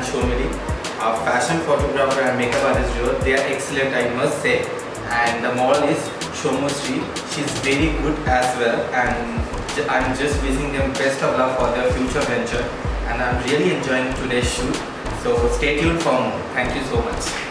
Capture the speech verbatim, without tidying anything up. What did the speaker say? and Soumoshree, our fashion photographer and makeup artist duo. They are excellent, I must say. And the model is Soumoshree. She's very good as well, and I'm just wishing them best of luck for their future venture. And I'm really enjoying today's shoot. So stay tuned for more. Thank you so much.